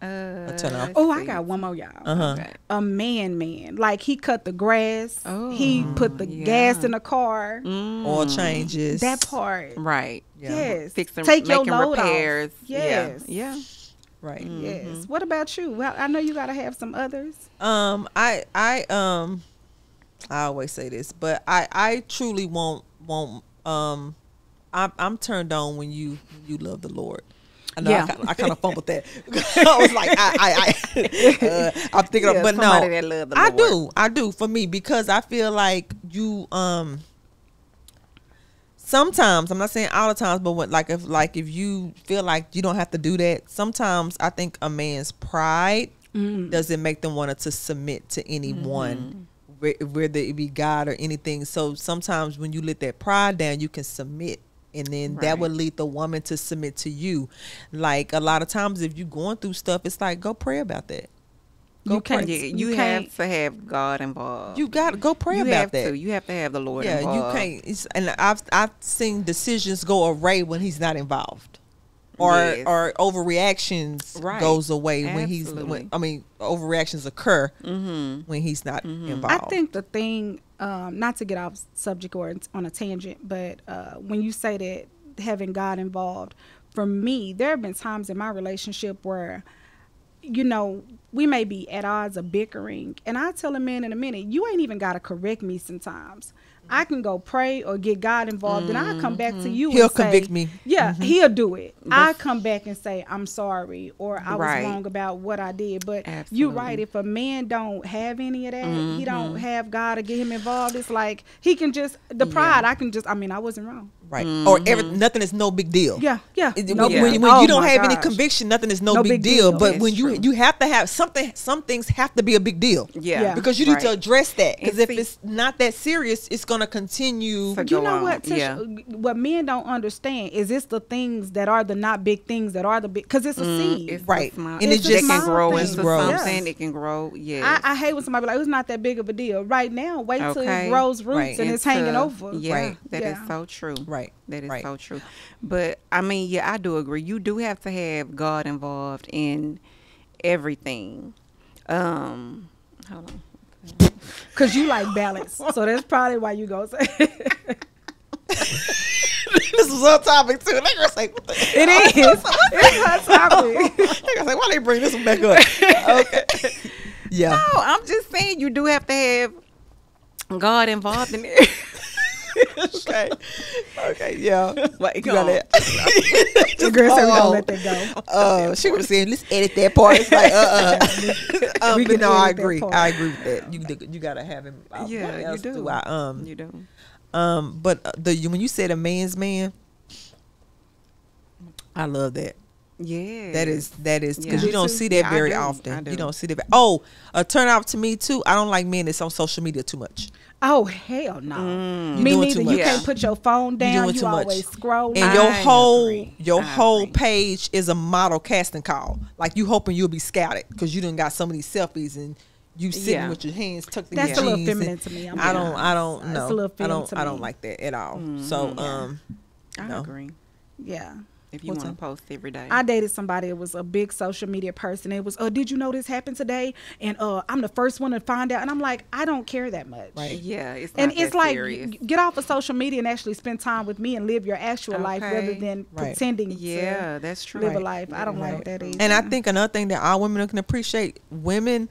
turn off? Oh, I got one more, y'all. A man. Like he cut the grass. He put the gas in the car. Oil changes. That part. Right. Yeah. Yes. Fixing, making repairs. Off. Yes. Yeah. Right. Yes. What about you? Well, I know you gotta have some others. I always say this, but I truly won't I'm turned on when you love the Lord. I know I kind of fumbled that. I was like, I'm thinking of, but no, that love the Lord. I do for me, because I feel like you sometimes, I'm not saying all the times, but if you feel like you don't have to do that, sometimes I think a man's pride doesn't make them want to submit to anyone. Whether it be God or anything. So sometimes when you let that pride down, you can submit, and then that would lead the woman to submit to you. Like a lot of times, if you're going through stuff, it's like, go pray about that. Go pray. You have to have God involved. You got to go pray about that. You have to have the Lord involved. Yeah, you can't. And I've seen decisions go awry when He's not involved. Or overreactions goes away when overreactions occur when he's not involved. I think the thing, not to get off subject or on a tangent, but when you say that having God involved, for me, there have been times in my relationship where, you know, we may be at odds or bickering, and I tell a man in a minute, you ain't even got to correct me sometimes. I can go pray or get God involved, and I'll come back to you. He'll convict me. Yeah, he'll do it. I come back and say, I'm sorry, or I was wrong about what I did. But you're right. If a man don't have any of that, he don't have God to get him involved, it's like he can just, the pride, I mean, I wasn't wrong. Right. Or nothing is no big deal. Yeah, yeah. When you don't have any conviction, nothing is no big deal. But when you have to have something, some things have to be a big deal. Yeah. Because you need to address that. Because if it's not that serious, it's going to continue. You know what, Tish, what men don't understand is it's the things that are the not big things that are the big, because it's a seed. It's small, and it just can grow and grow. I'm saying it can grow. Yeah. I hate when somebody be like, it's not that big of a deal. Right now, wait till it grows roots and it's hanging over. Yeah. That is so true. Right. Right. That is so true. But I mean, yeah, I do agree. You do have to have God involved in everything. Hold on. Because you like balance. So that's probably why you go say this was our topic too. They're gonna say, what the hell? It is. It's our topic. They're gonna say, why they bring this one back up? Okay. Yeah. No, I'm just saying you do have to have God involved in it. Okay. Okay. Yeah. Like, you got it. The girl said we don't let that go. She was saying, let's edit that part. It's like, but no, I agree. I agree with that. You gotta have him. Yeah, you do. You do. But when you said a man's man, I love that. Yeah, that is because you don't see that very often. You don't see that. Oh, a turn off to me too. I don't like men that's on social media too much. Oh hell no! Me neither. You can't put your phone down. You always scroll, and your whole page is a model casting call. Like you hoping you'll be scouted because you done got some of these selfies and you sitting with your hands tucked in your jeans. That's a little feminine to me. I don't know. That's a little feminine to me. I don't like that at all. So I agree. Yeah. If you want to post every day. I dated somebody. It was a big social media person. It was, did you know this happened today? And I'm the first one to find out. And I'm like, I don't care that much. Right. Yeah. It's not that serious. Like, get off of social media and actually spend time with me and live your actual life rather than pretending to that's true. Live a life. I don't like that either. And I think another thing that all women can appreciate, women,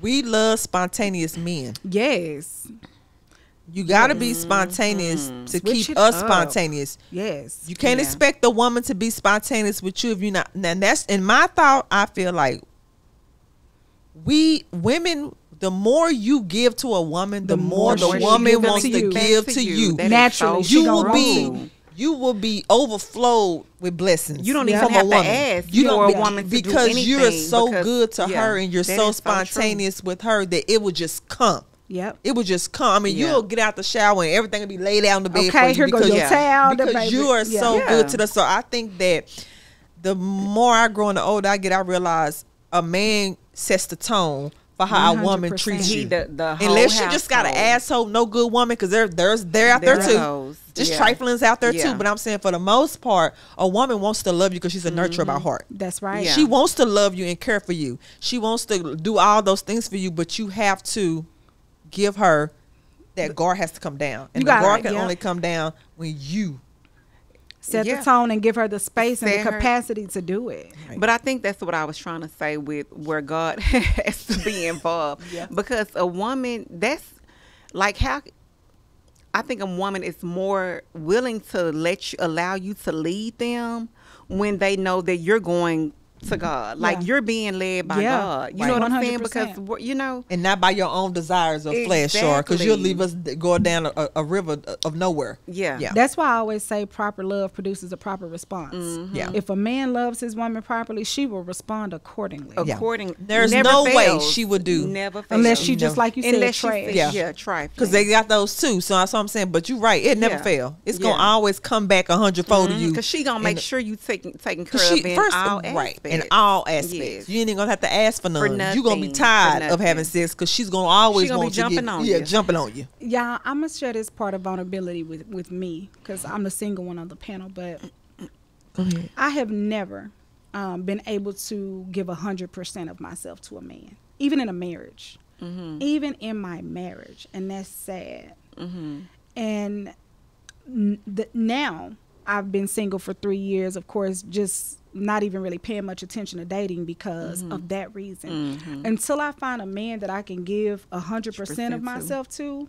we love spontaneous men. Yes. You gotta be spontaneous to keep us spontaneous. Yes, you can't expect the woman to be spontaneous with you if you're not. And that's in my thought. I feel like we women, the more you give to a woman, the more the woman wants to give to you. Naturally, you will be overflowed with blessings. You don't even have to ask. You don't a woman because you're so good to her and you're so spontaneous with her that it will just come. Yep. It would just come. I mean, you'll get out the shower and everything will be laid out on the bed for you because, because you are so good to the soul. I think that the more I grow and the older I get, I realize a man sets the tone for how a woman treats you. Unless you just got an asshole, no good woman, because they're out there too. Just trifling's out there too. But I'm saying for the most part, a woman wants to love you because she's a nurturer by heart. That's right. Yeah. She wants to love you and care for you. She wants to do all those things for you, but you have to give her that guard has to come down, and the guard can only come down when you set the tone and give her the space and the capacity to do it. Right. But I think that's what I was trying to say with where God has to be involved, because a woman, that's like how I think a woman is more willing to allow you to lead them when they know that you're going to God, like you're being led by God, you know what I'm saying? Because you know, and not by your own desires or flesh, or because you'll leave us going down a river of nowhere. Yeah. That's why I always say proper love produces a proper response. Yeah, if a man loves his woman properly, she will respond accordingly. There's no way she would do unless you just like you said, trash. Yeah, trash. Because they got those too. So that's what I'm saying. But you're right, it never fails. It's gonna always come back 100-fold to you. Because she gonna make sure you taking care of in all aspects. In all aspects. Yes. You ain't gonna have to ask for none. You're gonna be tired of having sex because she's gonna always want to get on you. Yeah, jumping on you. Yeah, I'm gonna share this part of vulnerability with me because I'm the single one on the panel, but I have never been able to give 100% of myself to a man, even in a marriage, even in my marriage, and that's sad. And now I've been single for 3 years, of course, just not even really paying much attention to dating because of that reason. Until I find a man that I can give 100% of myself to,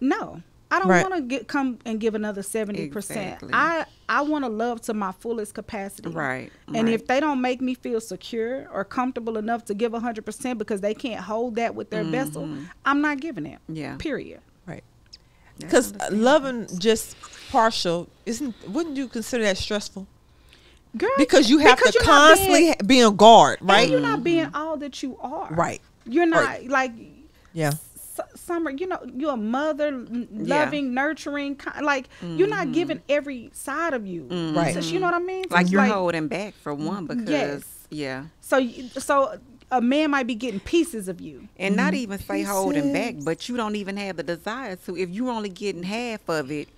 no, I don't want to come and give another 70%. Exactly. I want to love to my fullest capacity. Right. And if they don't make me feel secure or comfortable enough to give 100% because they can't hold that with their vessel, I'm not giving it. Yeah. Period. Right. Because loving just partial wouldn't you consider that stressful? Girl, because you have to constantly be on guard, right? And you're not being all that you are, right? You're not like, Summer. You know, you're a mother, loving, nurturing. Like you're not giving every side of you, right? So, you know what I mean? Like you're holding back for one because, So a man might be getting pieces of you, and not even say holding back, but you don't even have the desire to. If you're only getting half of it.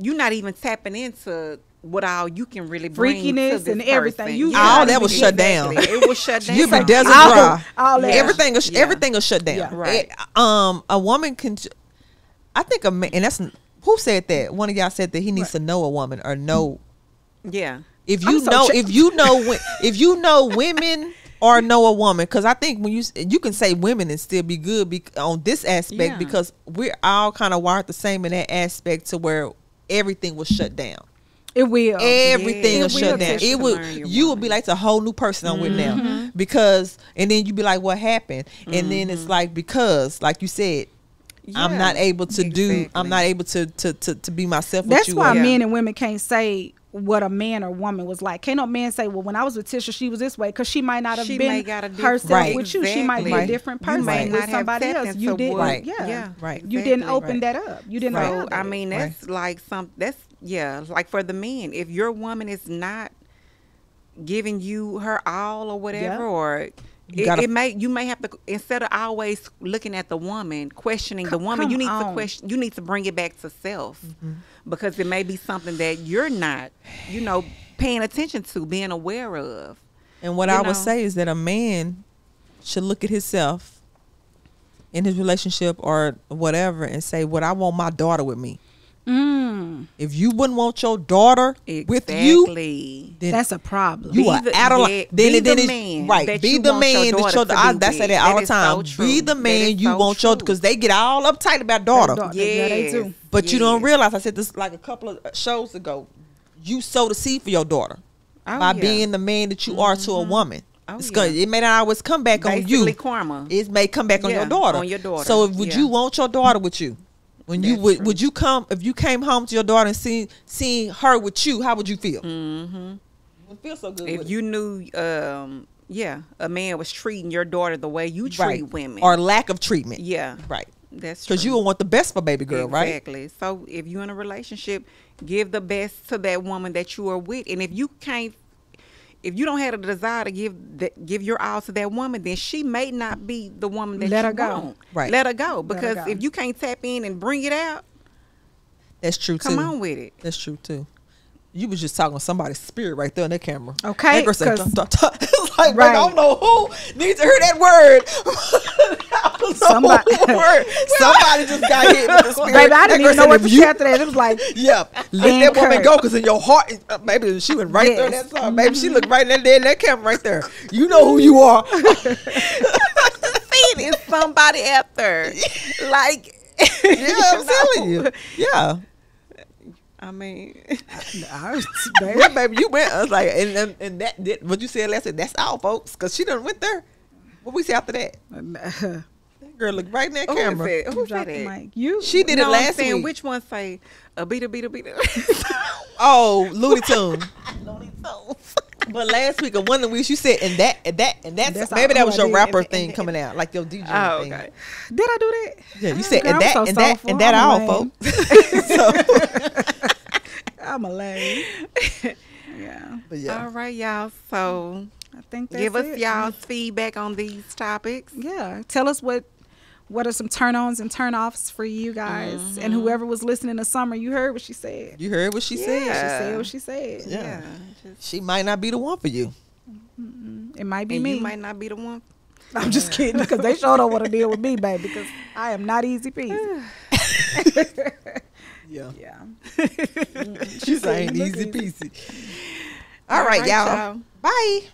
you're not even tapping into what all you can really bring. Freakiness to this and everything. You all that was shut down. It was shut down. You be desert dry. Everything was shut down. Yeah. Right. It, a woman can. I think a man, and that's who said that. One of y'all said that he needs to know a woman or know. Yeah. If you know women or know a woman, because I think when you can say women and still be good on this aspect, because we're all kind of wired the same in that aspect to where everything was shut down. It will. Everything will shut down. It will. You would be like a whole new person I'm with now, because, and then you be like, what happened? And then it's like, because, like you said, I'm not able to do. I'm not able to be myself. That's with you. Why men and women can't say what a man or woman was like. Can't no man say, well, when I was with Tisha, she was this way, because she might not have been herself with you. She might be a different person with somebody else. You didn't, you didn't open that up. You didn't. So, I mean, that's like like for the men, if your woman is not giving you her all or whatever, or you may have to, instead of always looking at the woman, questioning the woman, you need to question. You need to bring it back to self, because it may be something that you're not, you know, paying attention to, being aware of. And what I would say is that a man should look at himself in his relationship or whatever and say, "What I want my daughter with me." If you wouldn't want your daughter with you, then that's a problem. You are adolescent. Be the man that your daughter. I say that all the time. Be the man you want your, because they get all uptight about daughter. Yeah, they do. But you don't realize. I said this like a couple of shows ago. You sow the seed for your daughter by being the man that you are to a woman. It may not always come back on you. Karma. It may come back on your daughter. On your daughter. So would you want your daughter with you? When you would you come, if you came home to your daughter and seeing her with you, how would you feel? You wouldn't feel so good. If you knew, a man was treating your daughter the way you treat women, or lack of treatment. Yeah, right. That's true. Because you would want the best for baby girl, right? Exactly. So if you're in a relationship, give the best to that woman that you are with, and if you can't, if you don't have a desire to give your all to that woman, then she may not be the woman that you want. Right. Let her go. Because if you can't tap in and bring it out, that's true too. Come on with it. That's true too. You was just talking to somebody's spirit right there in that camera. Okay. That said, like, I don't know who needs to hear that word. Somebody just got hit with the spirit. Baby, I didn't even know what to say after that. It was like, let that woman go, because in your heart, maybe she went right there in that song. Maybe she looked right there in that camera right there. You know who you are. It's somebody after. Like, I'm telling you. Yeah. I mean, baby, you went. I was like, and that what you said last night. That's all, folks, because she done went there. What we see after that? That girl looked right in that camera. Who said that? Mike, you. She did it last week. Which one say a beater? Oh, Looney Tunes. Looney Tunes. But last week, or one of the weeks, you said, and that's maybe that was your rapper thing coming out, like your DJ thing. Okay. Did I do that? Yeah, you said, and that all, folks. I'm a lady. Yeah. All right, y'all. So I think that's it. Give us y'all's feedback on these topics. Yeah. Tell us what are some turn-ons and turn-offs for you guys. And whoever was listening this summer, you heard what she said. You heard what she said. She said what she said. Yeah. She might not be the one for you. It might be me. You might not be the one. I'm just kidding, because they sure don't want to deal with me, baby, because I am not easy peasy. Yeah. She's ain't easy peasy. All right, y'all. Bye.